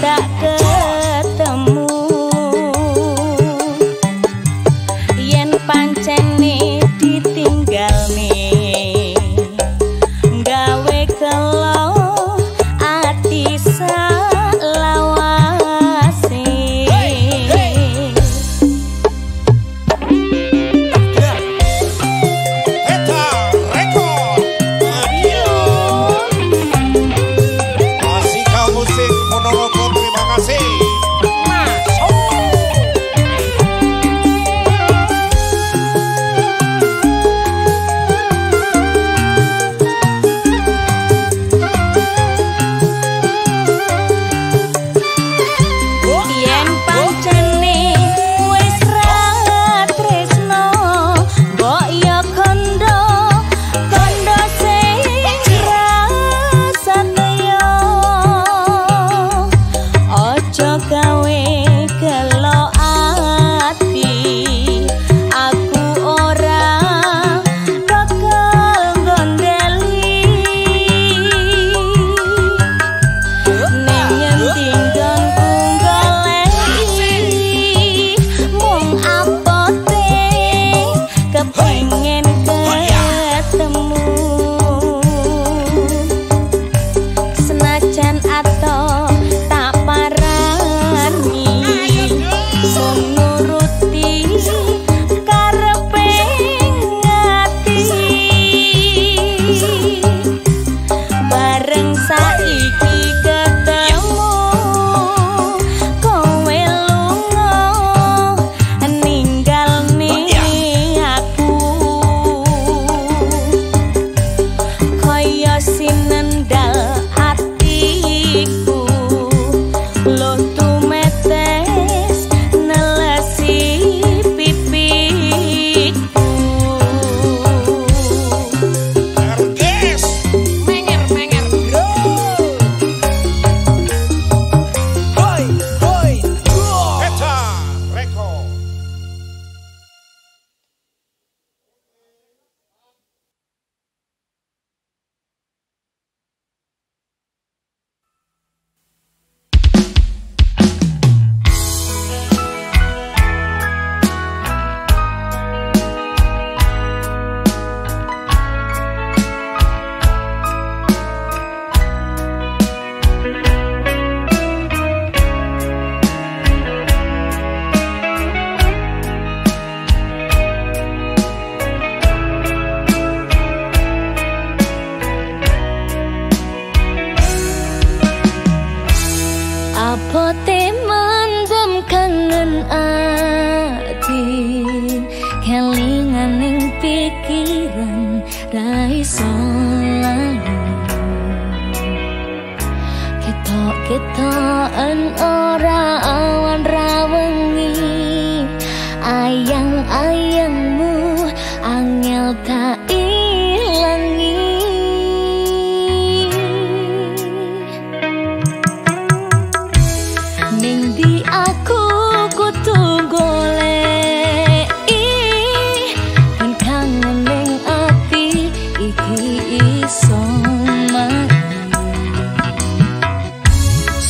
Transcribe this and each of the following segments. tak ketemu yen pancene ditinggal nih gawe kelo ati salawase. Song mati,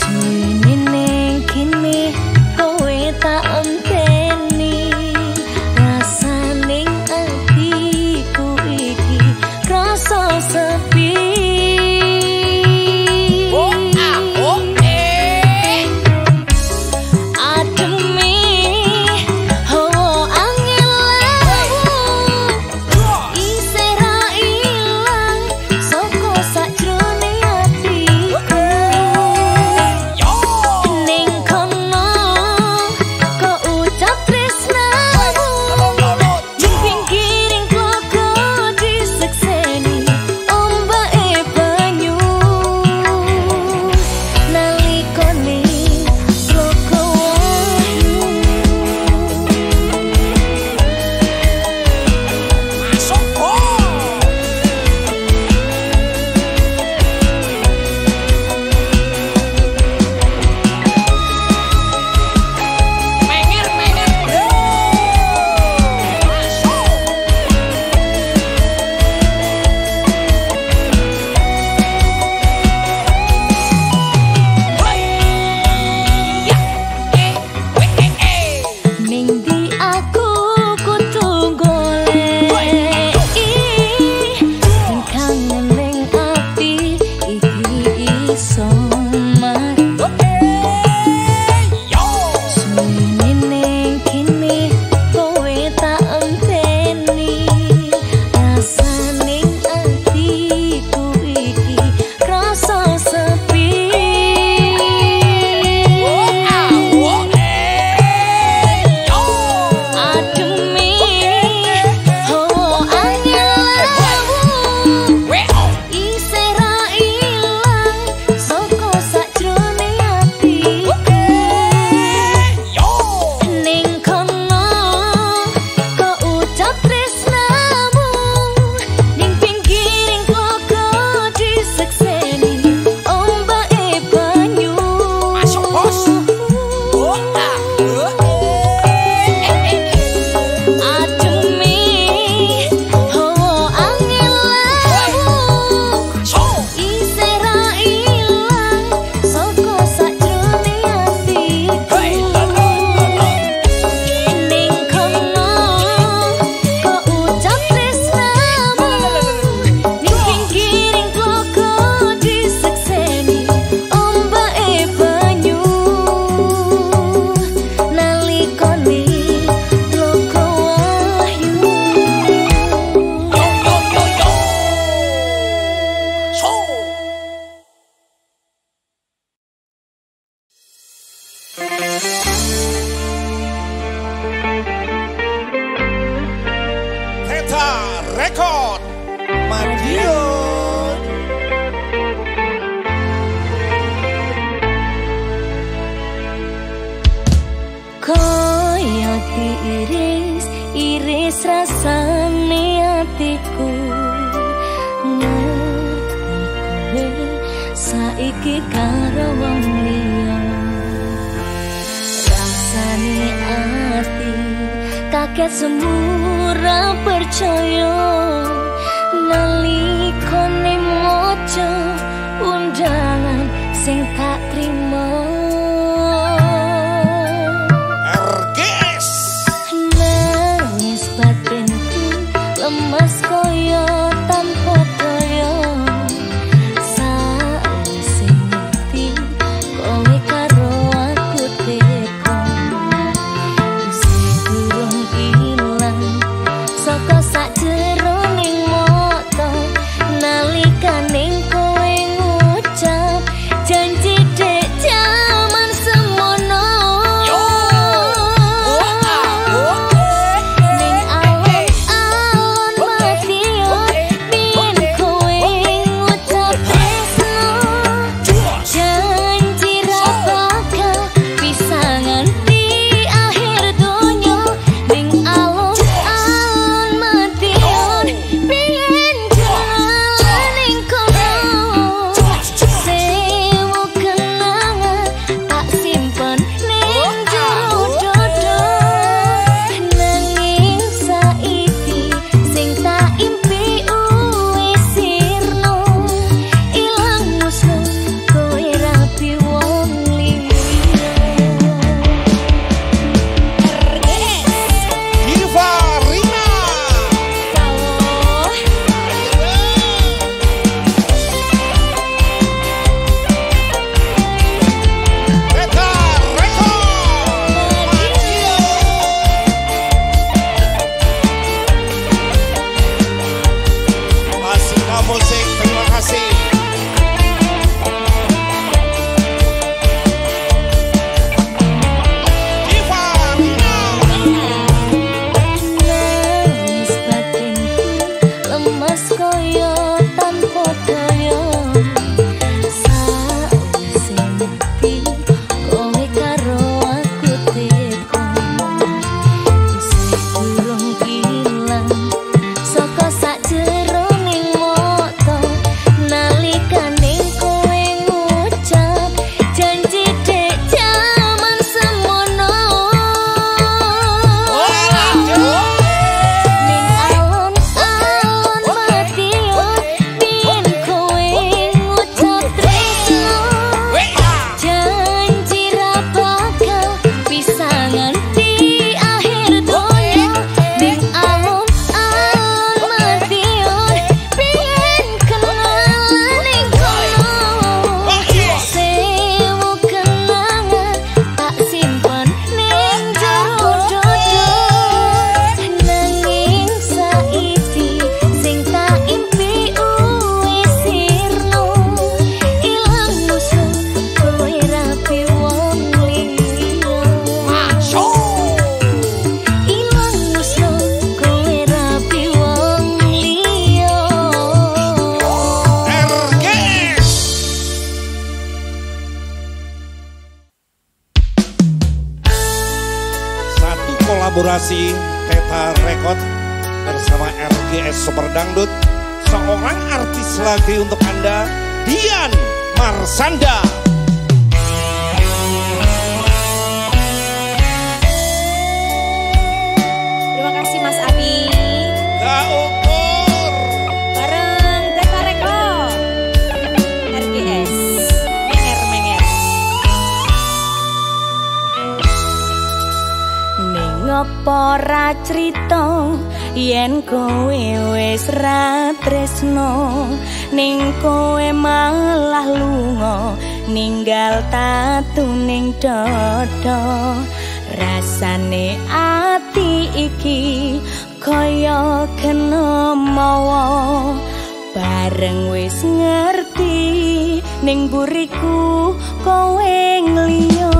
suwi nene Teta Rekod Madiun. Koyo diiris iris rasane atiku, ngerti kowe saiki karo wong liya. Rasane ati kaget semura percaya, nalikane maca undangan sing tak trima. Kolaborasi Teta Rekod bersama RGS Super Dandut, seorang artis lagi untuk Anda, Dian Marshanda. Terima kasih Mas Abi. Bareng Teta Rekod RGS. Apa ra crita yen kowe wis ra tresno, ning kowe malah lunga ninggal tatuning dada. Rasane ati iki kaya kena mawa, bareng wis ngerti ning buriku kowe ngliyo.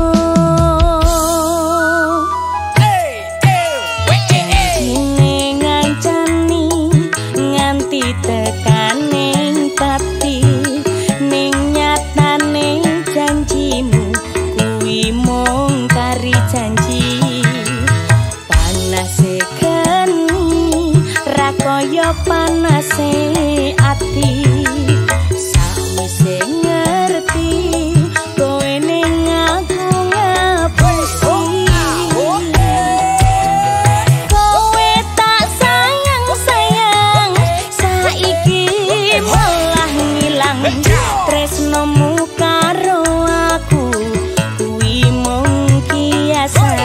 panase ati sawise ngerti kowe ning aku ngapesi kowe tak sayang saiki malah ngilang tresnomu karo aku kuwi mung kiasan.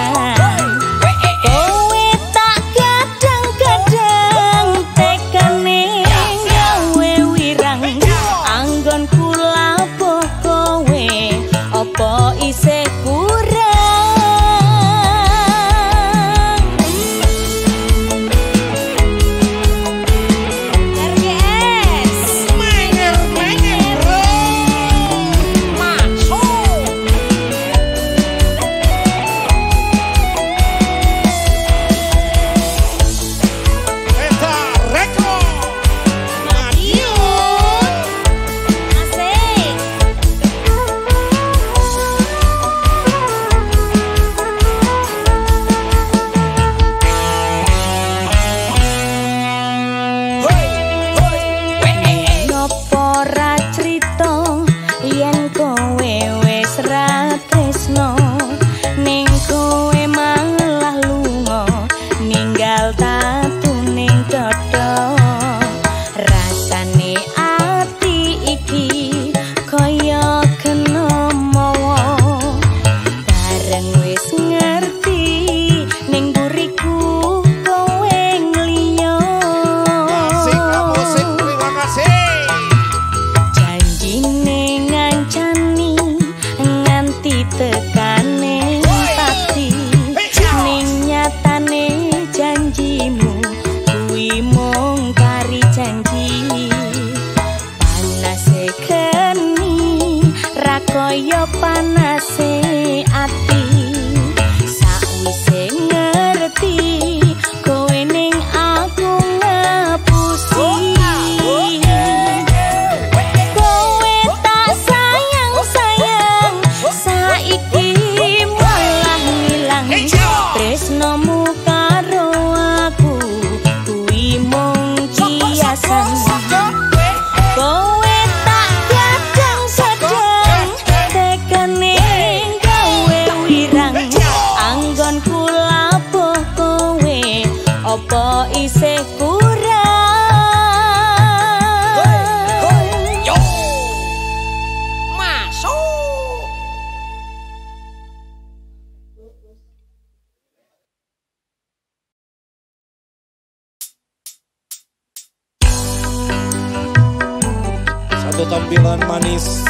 Tampilan manis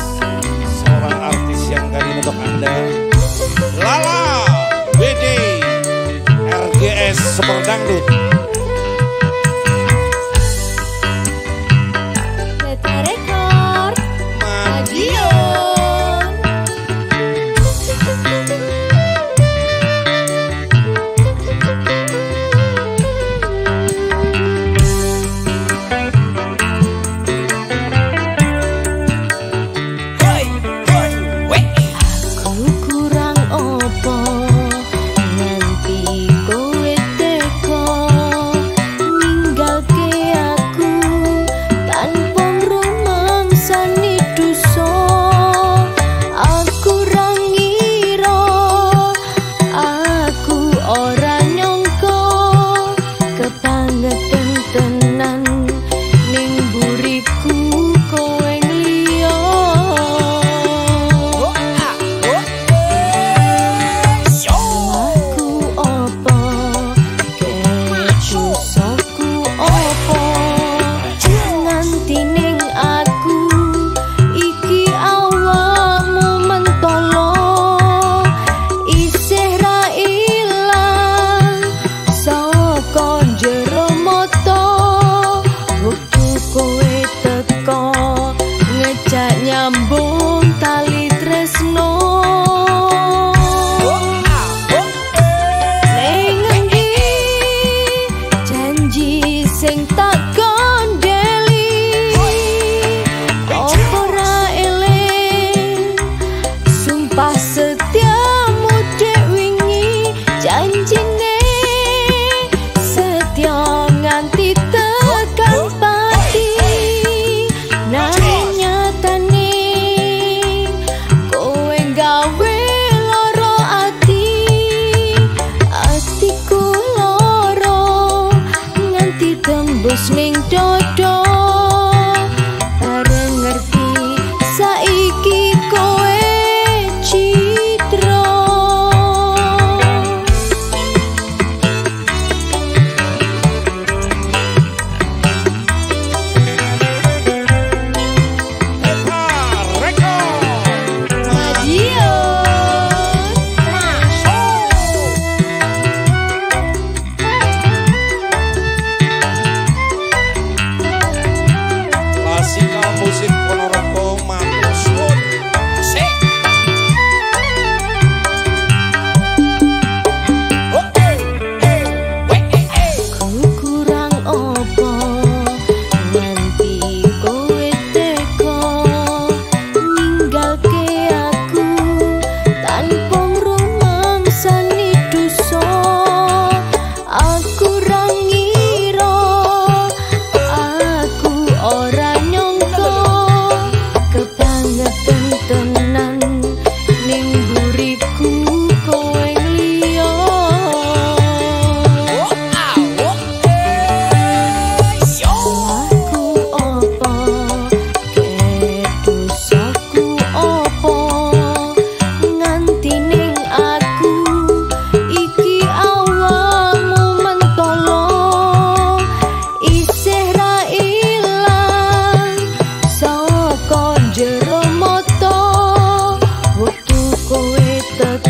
seorang artis yang kami untuk Anda, Lala BD RGS Super Dandut.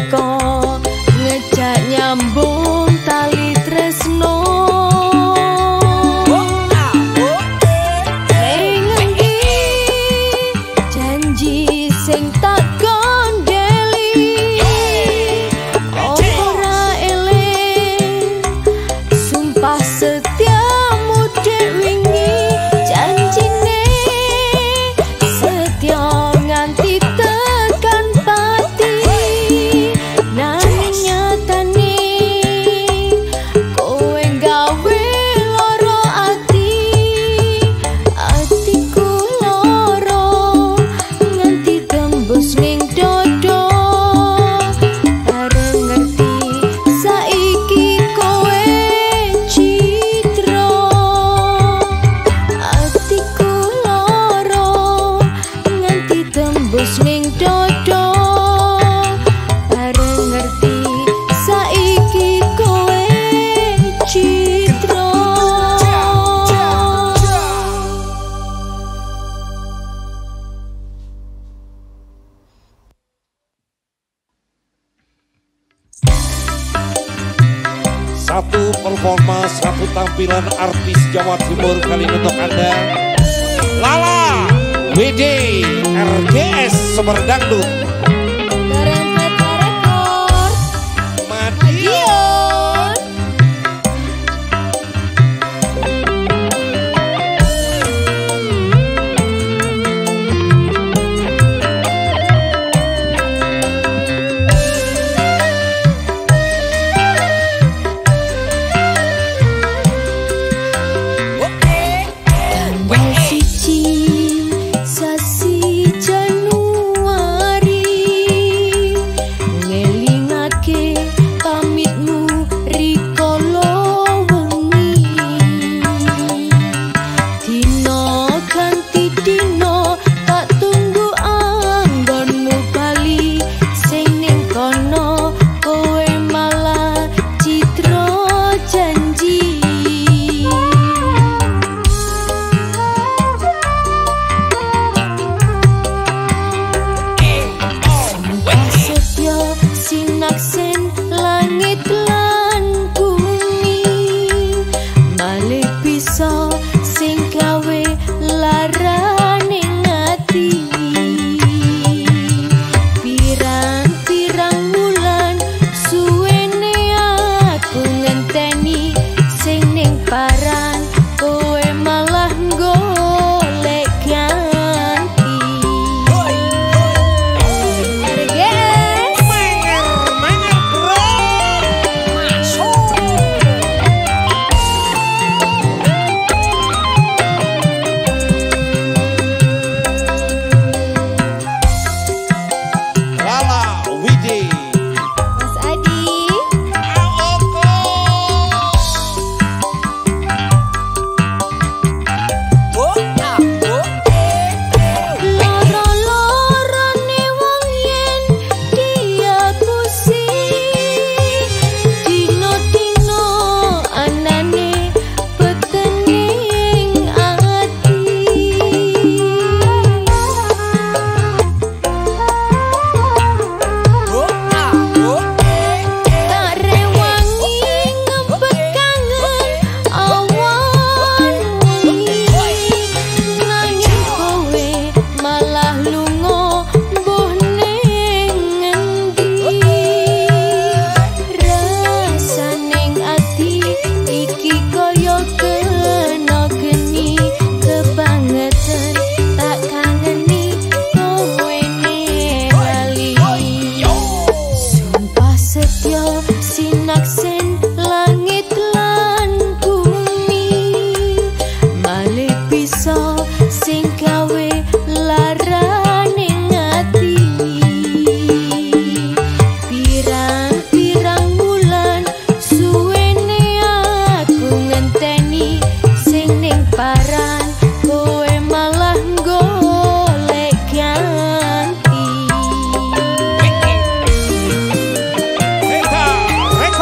teko ngejak nyambung tali tresno. Tampilan artis Jawa Timur kali ini untuk Anda Lala WD RGS Super Dandut Come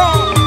on.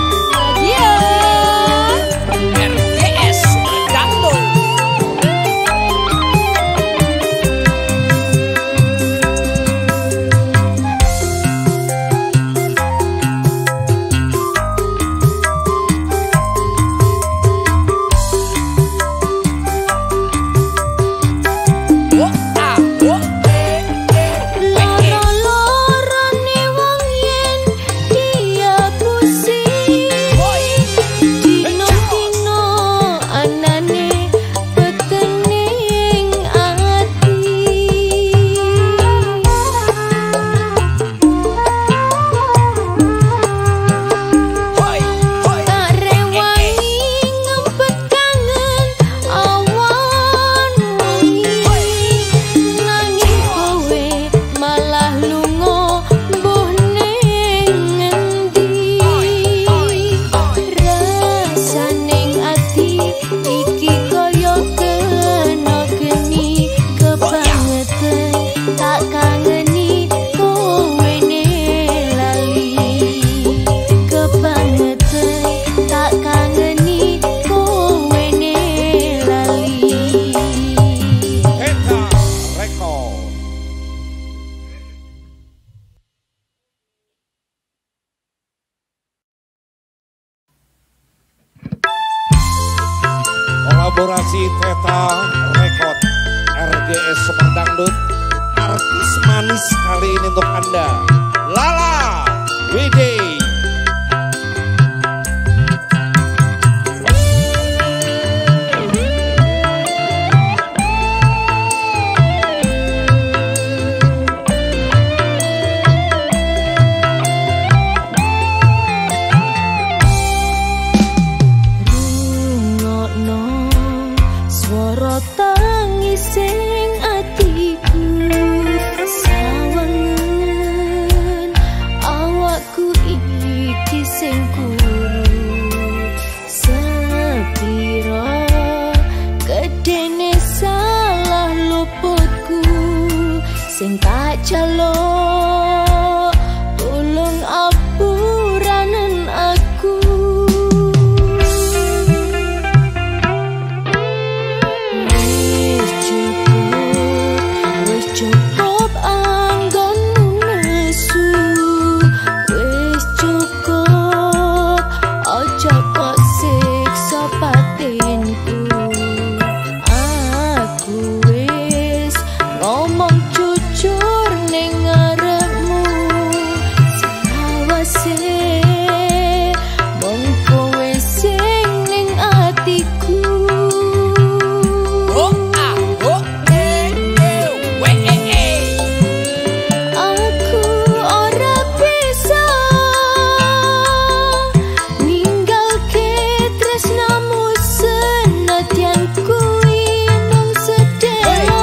kolaborasi Theta Record RGS Super Dandut. Artis manis kali ini untuk Anda, Lala Widey. Sing tak jaluk tolong apuranen aku, wis cukup anggonmu nesu, wis cukup ojo kok siksa batinku. Aku wis ngomong jujur ning ngarepmu, sawase mung kowe sing ning atiku. Aku ora bisa ninggalke tresnamu, senadyan kuwi mung sedhela.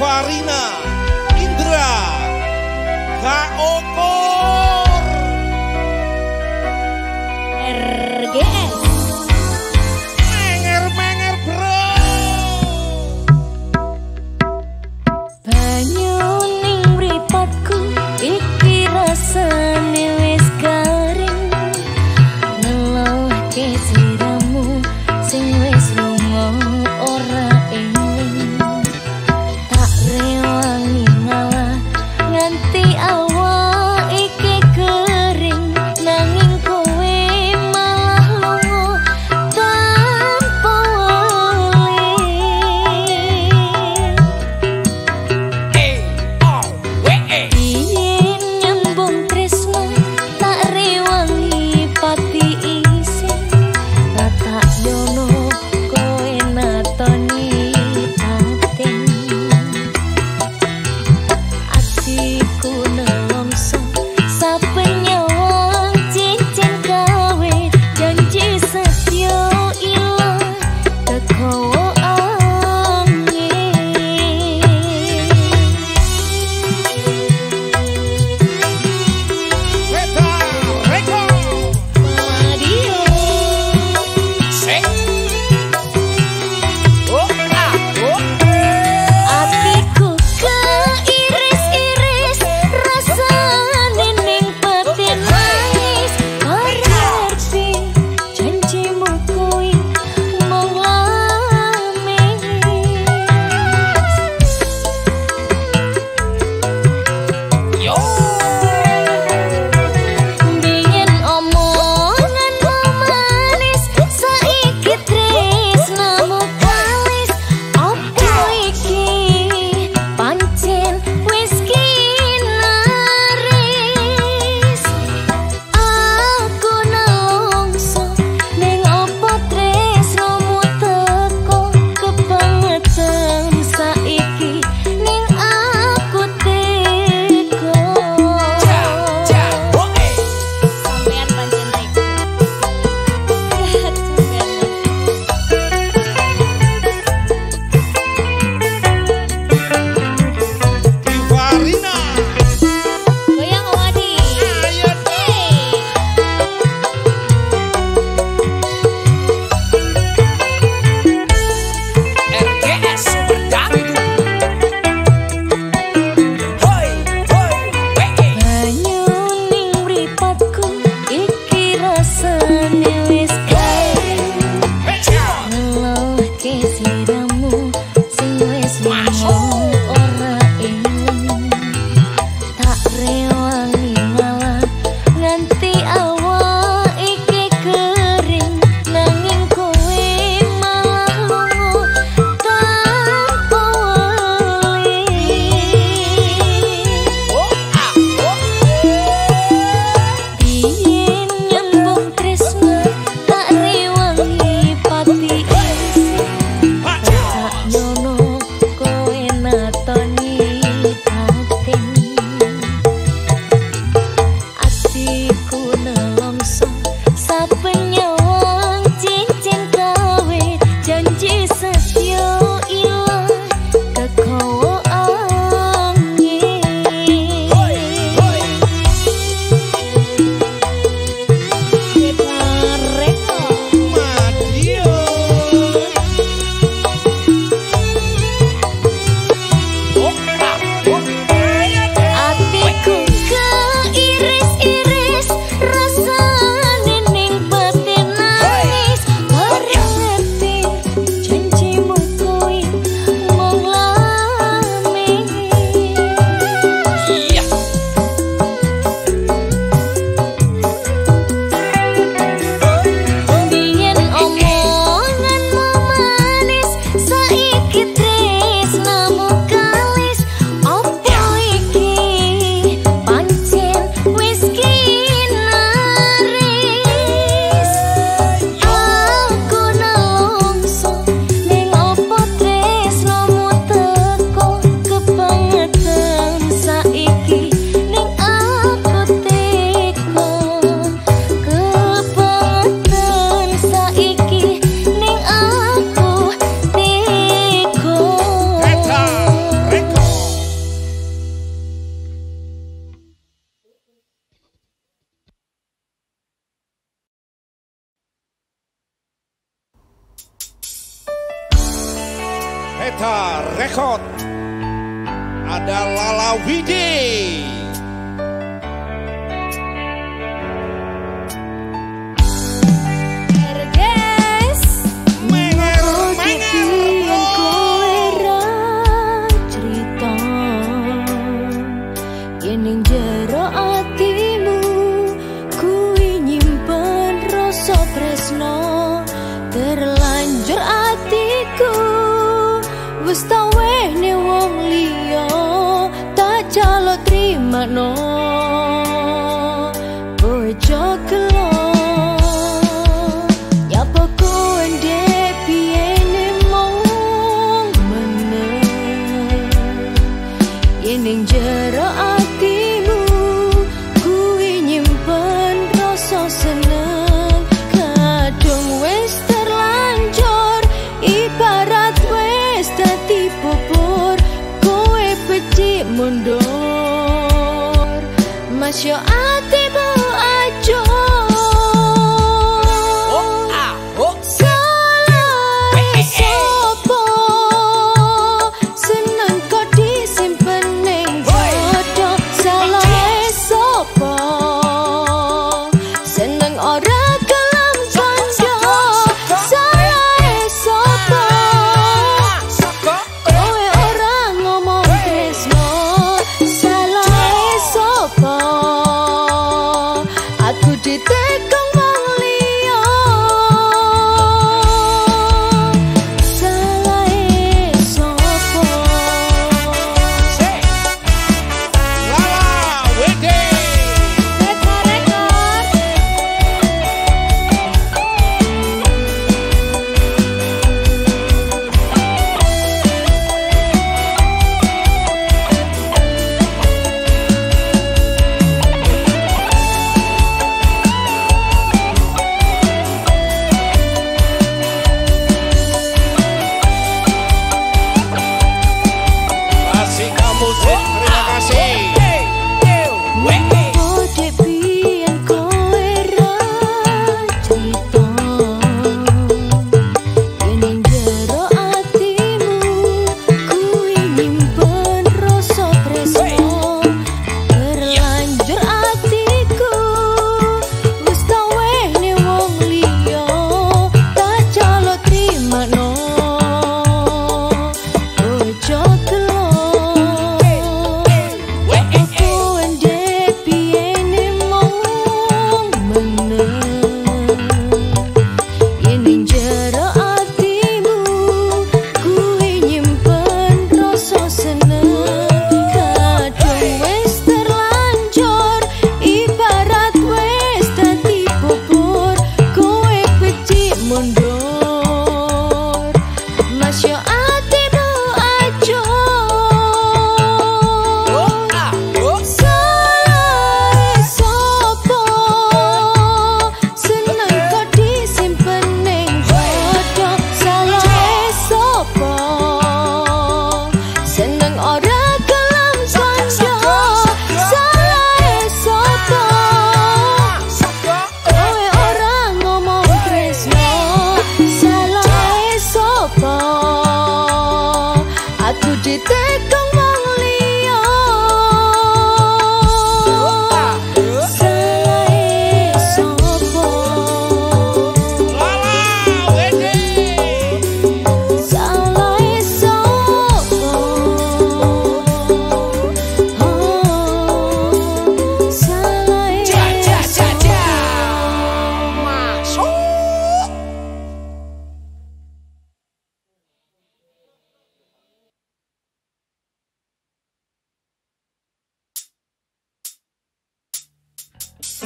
Farina Indra Kaokor RGS Menger bro. Banyu ning mripatku iki rasane wis garing, nelawake sliramu sing wis lunga ora eling. Rewangi ngalah nganti awak iki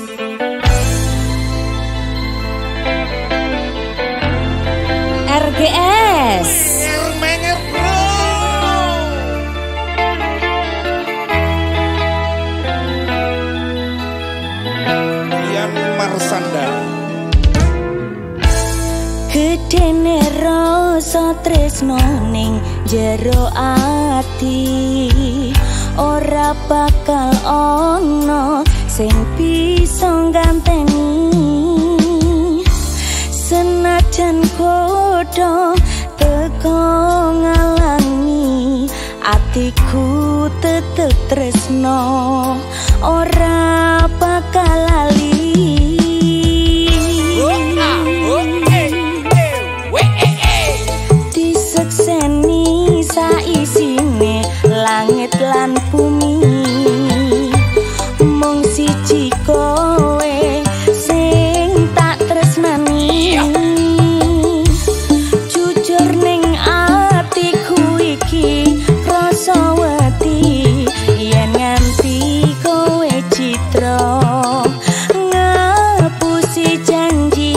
RGS Dian Marshanda. Gedene rasa tresno ning jero ati, ora bakal ono sing bisa ganteni. Senajan kodo teko ngalangi, atiku tetep tresno, ora bakal lali. Disekseni saisine langit lan bumi, mung siji kowe sing tak tresnani. Jujur ning atiku iki rasa wedi, yen nganti kowe citra ngapusi janji.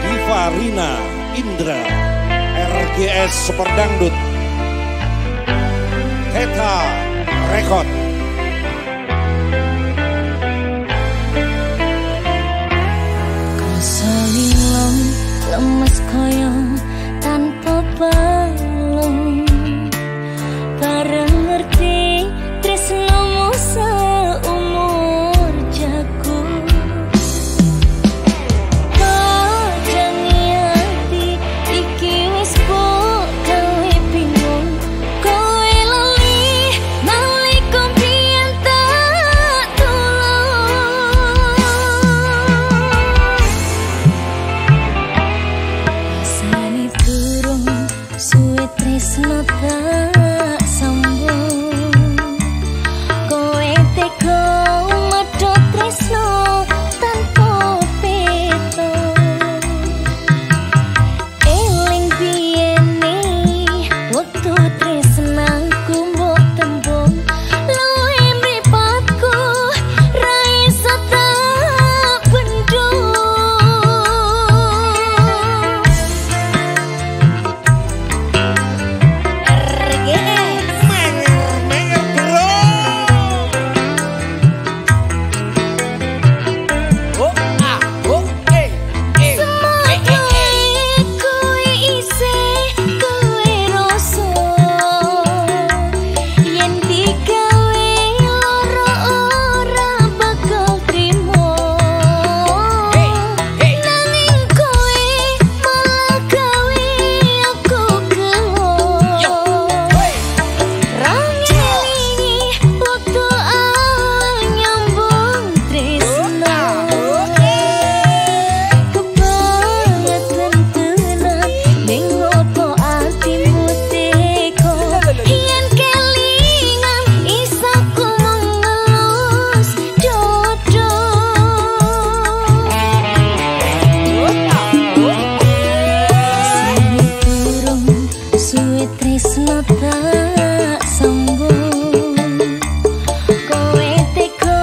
Diva Rina Indra, RGS Super Dandut. Eta Record. Kasalilang lemes koyong tanpa balung, bareng ngerti tresnamu seumur jago. Kadangi hati iki wis kowe bingung, kowe lali nalika mbiyen tak tulung. Rasane durung suwe tresna tak sambung, kowe teko medhot tresno tanpa peto. Eling biene wektu tresnaku mbok tembung, luwih mripatku ra iso tak bendung. RGS Menger bro. Oh ah oh eh eh. Semua kowe isih kowe rasa, yen digawe loro ora bakal trimo. Nanging kowe malah gawe aku gelo. Rangelingi waktu nyambung tresno, kebangetan tenan ning opo atimu teko. Yen kelingan iso ku mengelus dodo. Sini turung suwe tresno tak sambung, kowe teko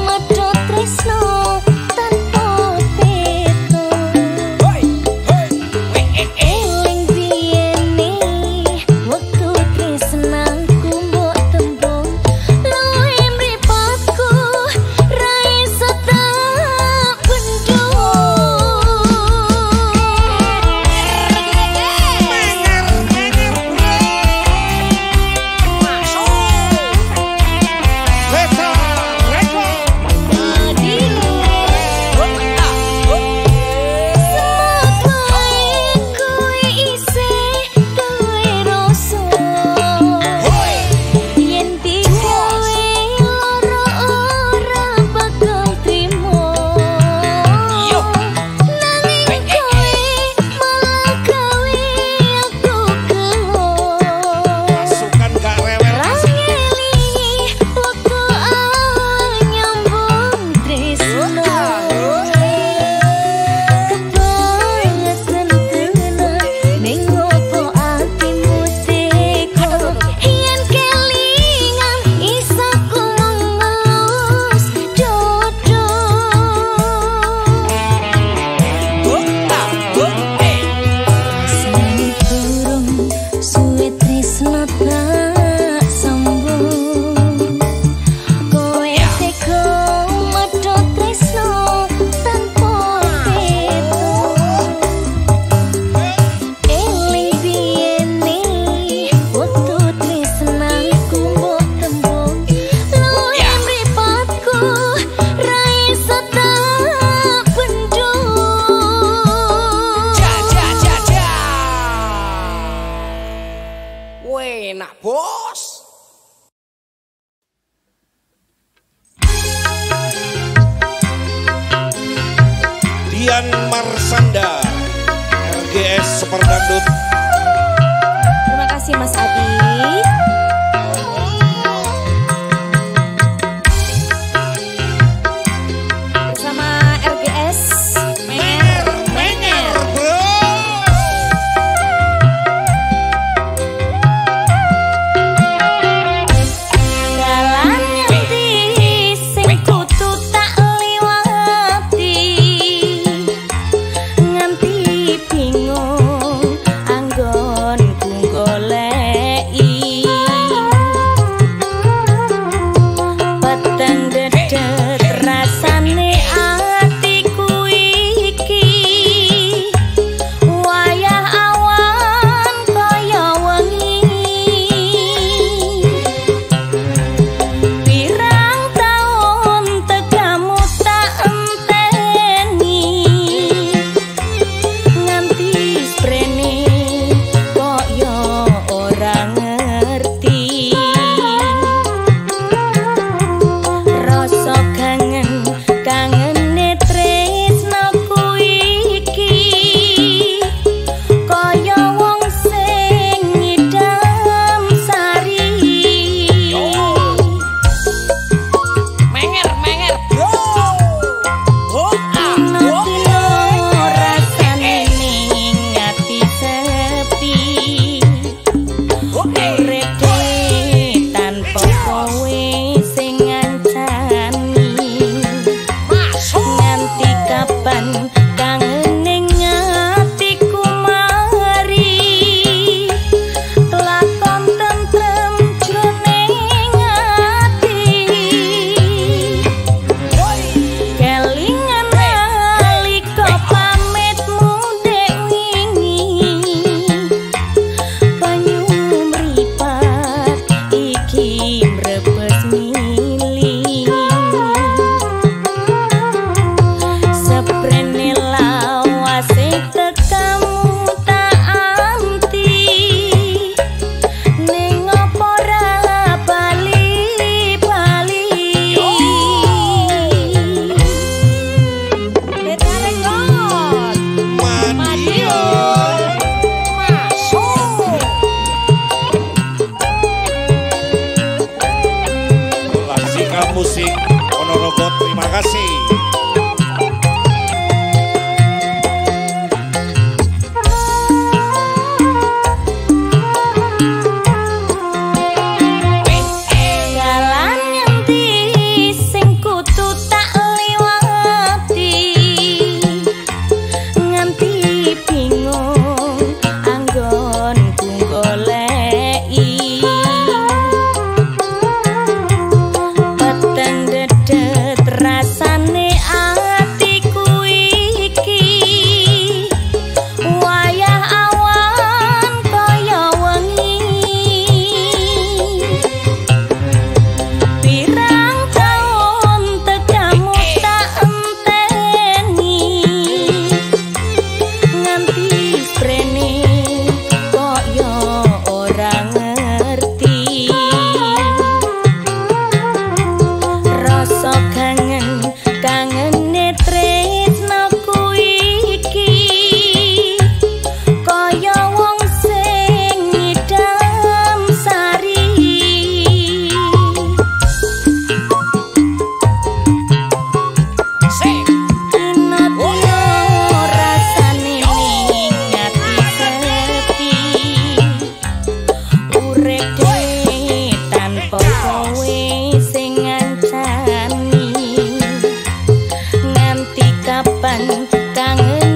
medhot tresno tanpa peto. Eling biene wektu tresnaku mbok tembung, luwih mripatku ra iso tak bendung. Eta Record. Pasukan gak rewel. Rangelingi waktu nyambung tresno, kebangetan tenan ning opo atimu teko. Yen kelingan iso ku mengelus dodo. Sini turung suwe tresno tak sambung, kowe teko medhot tresno tanpa peto. Eling biene wektu tresnaku mbok tembung, luwih mripatku ra iso tak bendung. Enak bos. Dian Marshanda, RGS Super Dandut. Terima kasih Mas Abi. Bersama RGS Menger Menger bro. Dalan ngerti sing kudu tak liwati, nganti bingung anggonku goleki. ucapan kangen.